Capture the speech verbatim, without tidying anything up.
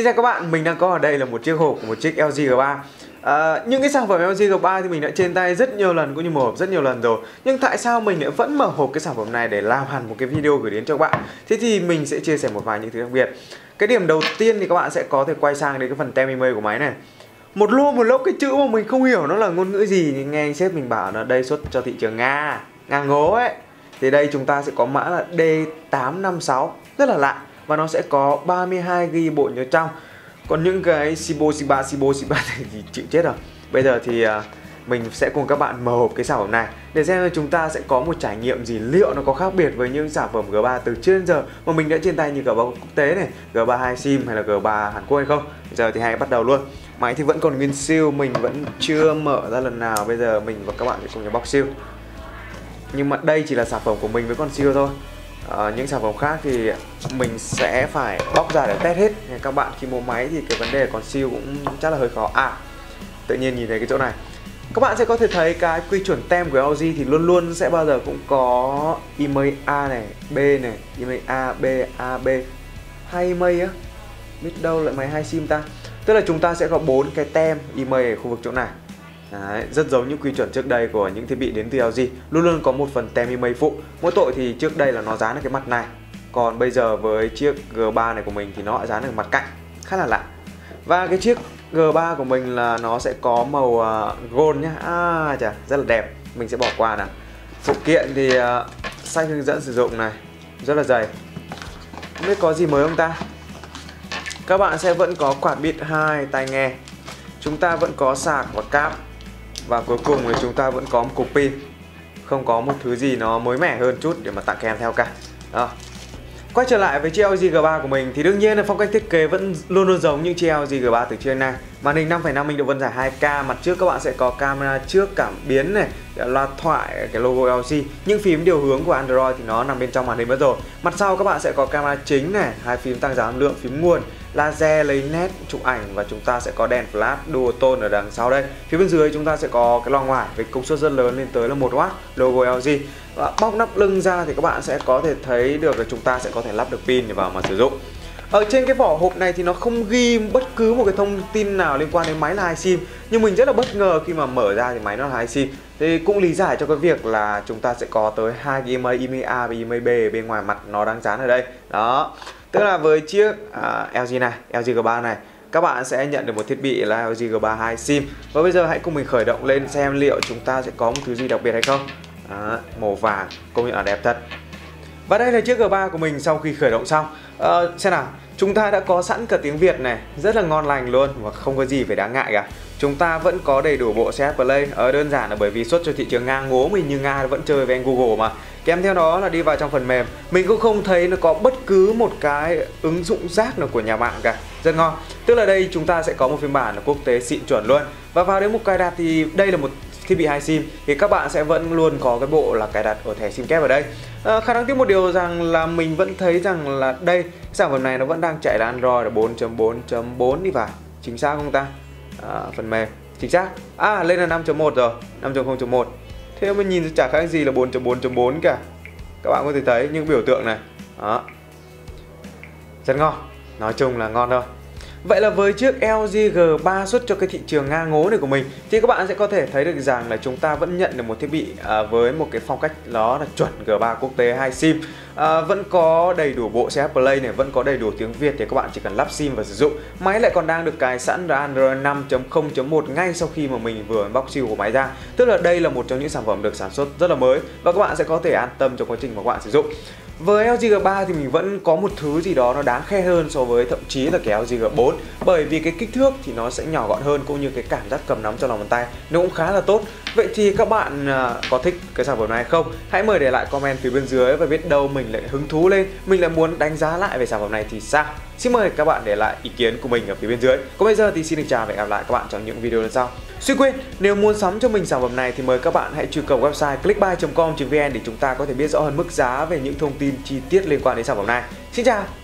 Xin chào các bạn, mình đang có ở đây là một chiếc hộp của một chiếc lờ giê G ba. À, những cái sản phẩm lờ giê G ba thì mình đã trên tay rất nhiều lần, cũng như mở hộp rất nhiều lần rồi. Nhưng tại sao mình lại vẫn mở hộp cái sản phẩm này để làm hẳn một cái video gửi đến cho các bạn? Thế thì mình sẽ chia sẻ một vài những thứ đặc biệt. Cái điểm đầu tiên thì các bạn sẽ có thể quay sang đến cái phần tem i em e i của máy này. Một lúc một lúc cái chữ mà mình không hiểu nó là ngôn ngữ gì thì nghe sếp mình bảo là đây xuất cho thị trường Nga, Nga ngố ấy. Thì đây chúng ta sẽ có mã là D tám năm sáu, rất là lạ. Và nó sẽ có ba mươi hai gi-ga-bai bộ nhớ trong. Còn những cái Shibo, Shiba, Shibo, Shiba thì chịu chết rồi. Bây giờ thì mình sẽ cùng các bạn mở hộp cái sản phẩm này để xem là chúng ta sẽ có một trải nghiệm gì, liệu nó có khác biệt với những sản phẩm G ba từ trước đến giờ mà mình đã trên tay như G ba quốc tế này, G ba hai SIM hay là G ba Hàn Quốc hay không. Bây giờ thì hãy bắt đầu luôn. Máy thì vẫn còn nguyên siêu, mình vẫn chưa mở ra lần nào. Bây giờ mình và các bạn sẽ cùng nhau bóc siêu. Nhưng mà đây chỉ là sản phẩm của mình với con siêu thôi. À, những sản phẩm khác thì mình sẽ phải bóc ra để test hết. Các bạn khi mua máy thì cái vấn đề còn siêu cũng chắc là hơi khó. À, tự nhiên nhìn thấy cái chỗ này. Các bạn sẽ có thể thấy cái quy chuẩn tem của lờ giê thì luôn luôn sẽ bao giờ cũng có i em e i A này, B này, i em e i A, B, A, B. Hay i em e i á, biết đâu lại máy hai SIM ta. Tức là chúng ta sẽ có bốn cái tem i em e i ở khu vực chỗ này. Đấy, rất giống những quy chuẩn trước đây của những thiết bị đến từ lờ giê, luôn luôn có một phần tem i em e i phụ. Mỗi tội thì trước đây là nó dán ở cái mặt này, còn bây giờ với chiếc G ba này của mình thì nó lại dán ở mặt cạnh, khá là lạ. Và cái chiếc G ba của mình là nó sẽ có màu uh, gold nhá. À, chà, rất là đẹp, mình sẽ bỏ qua nào. Phụ kiện thì uh, sách hướng dẫn sử dụng này rất là dày. Không biết có gì mới không ta. Các bạn sẽ vẫn có quạt bịt hai tai nghe. Chúng ta vẫn có sạc và cáp. Và cuối cùng thì chúng ta vẫn có một cục pin. Không có một thứ gì nó mới mẻ hơn chút để mà tặng kèm theo cả. Đó. Quay trở lại với chiếc lờ giê G ba của mình thì đương nhiên là phong cách thiết kế vẫn luôn luôn giống những chiếc lờ giê G ba từ trước đến nay. Màn hình năm phẩy năm inch độ phân giải hai K, mặt trước các bạn sẽ có camera trước, cảm biến này, loa thoại, cái logo lờ giê. Những phím điều hướng của Android thì nó nằm bên trong màn hình mất rồi. Mặt sau các bạn sẽ có camera chính này, hai phím tăng giảm lượng, phím nguồn, laser lấy nét chụp ảnh, và chúng ta sẽ có đèn flash dual tone ở đằng sau đây. Phía bên dưới chúng ta sẽ có cái loa ngoài với công suất rất lớn lên tới là một oát, logo lờ giê. Và bóc nắp lưng ra thì các bạn sẽ có thể thấy được là chúng ta sẽ có thể lắp được pin vào mà sử dụng. Ở trên cái vỏ hộp này thì nó không ghi bất cứ một cái thông tin nào liên quan đến máy là hai SIM. Nhưng mình rất là bất ngờ khi mà mở ra thì máy nó là hai SIM. Thì cũng lý giải cho cái việc là chúng ta sẽ có tới hai cái i em e i, i em e i A và i em e i B bên ngoài mặt nó đang dán ở đây. Đó. Tức là với chiếc uh, lờ giê này, lờ giê G ba này, các bạn sẽ nhận được một thiết bị là lờ giê G ba hai SIM. Và bây giờ hãy cùng mình khởi động lên xem liệu chúng ta sẽ có một thứ gì đặc biệt hay không. Đó, màu vàng, công nhận là đẹp thật. Và đây là chiếc G ba của mình sau khi khởi động xong. À, xem nào, chúng ta đã có sẵn cả tiếng Việt này, rất là ngon lành luôn và không có gì phải đáng ngại cả. Chúng ta vẫn có đầy đủ bộ set play. Ở đơn giản là bởi vì xuất cho thị trường Nga ngố, mình như Nga vẫn chơi với anh Google mà. Kèm theo đó là đi vào trong phần mềm, mình cũng không thấy nó có bất cứ một cái ứng dụng rác nào của nhà mạng cả. Rất ngon. Tức là đây chúng ta sẽ có một phiên bản quốc tế xịn chuẩn luôn. Và vào đến mục cài đặt thì đây là một thiết bị hai SIM thì các bạn sẽ vẫn luôn có cái bộ là cài đặt ở thẻ SIM kép ở đây. À, khá đáng tiếc một điều rằng là mình vẫn thấy rằng là đây sản phẩm này nó vẫn đang chạy là Android bốn chấm bốn chấm bốn đi phải, chính xác không ta? À, phần mềm chính xác. À, lên là năm chấm một rồi, năm chấm không chấm một. Thế mà nhìn chả khác gì là bốn chấm bốn chấm bốn cả. Các bạn có thể thấy những biểu tượng này. Đó. Rất ngon. Nói chung là ngon thôi. Vậy là với chiếc lờ giê G ba xuất cho cái thị trường Nga ngố này của mình thì các bạn sẽ có thể thấy được rằng là chúng ta vẫn nhận được một thiết bị à, với một cái phong cách đó là chuẩn G ba quốc tế hai SIM. À, vẫn có đầy đủ bộ set play này, vẫn có đầy đủ tiếng Việt để các bạn chỉ cần lắp SIM và sử dụng. Máy lại còn đang được cài sẵn ra Android năm chấm không chấm một ngay sau khi mà mình vừa bóc siêu của máy ra. Tức là đây là một trong những sản phẩm được sản xuất rất là mới và các bạn sẽ có thể an tâm trong quá trình mà các bạn sử dụng. Với lờ giê G ba thì mình vẫn có một thứ gì đó nó đáng khen hơn so với thậm chí là cái lờ giê G bốn. Bởi vì cái kích thước thì nó sẽ nhỏ gọn hơn, cũng như cái cảm giác cầm nắm trong lòng bàn tay nó cũng khá là tốt. Vậy thì các bạn có thích cái sản phẩm này không? Hãy mời để lại comment phía bên dưới, và biết đâu mình lại hứng thú lên, mình lại muốn đánh giá lại về sản phẩm này thì sao? Xin mời các bạn để lại ý kiến của mình ở phía bên dưới. Còn bây giờ thì xin được chào và hẹn gặp lại các bạn trong những video lần sau. Suy quên, nếu muốn sắm cho mình sản phẩm này thì mời các bạn hãy truy cập website clickbuy chấm com chấm vn để chúng ta có thể biết rõ hơn mức giá về những thông tin chi tiết liên quan đến sản phẩm này. Xin chào!